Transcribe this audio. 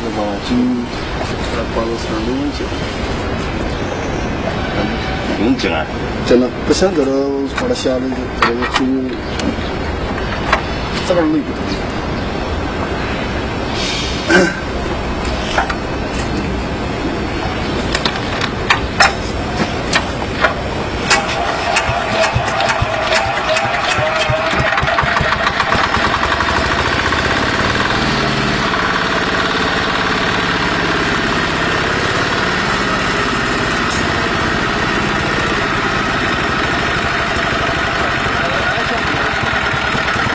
这个金包子厂的永井，永井啊，真的不像这个把它下的这个猪，这个累不得。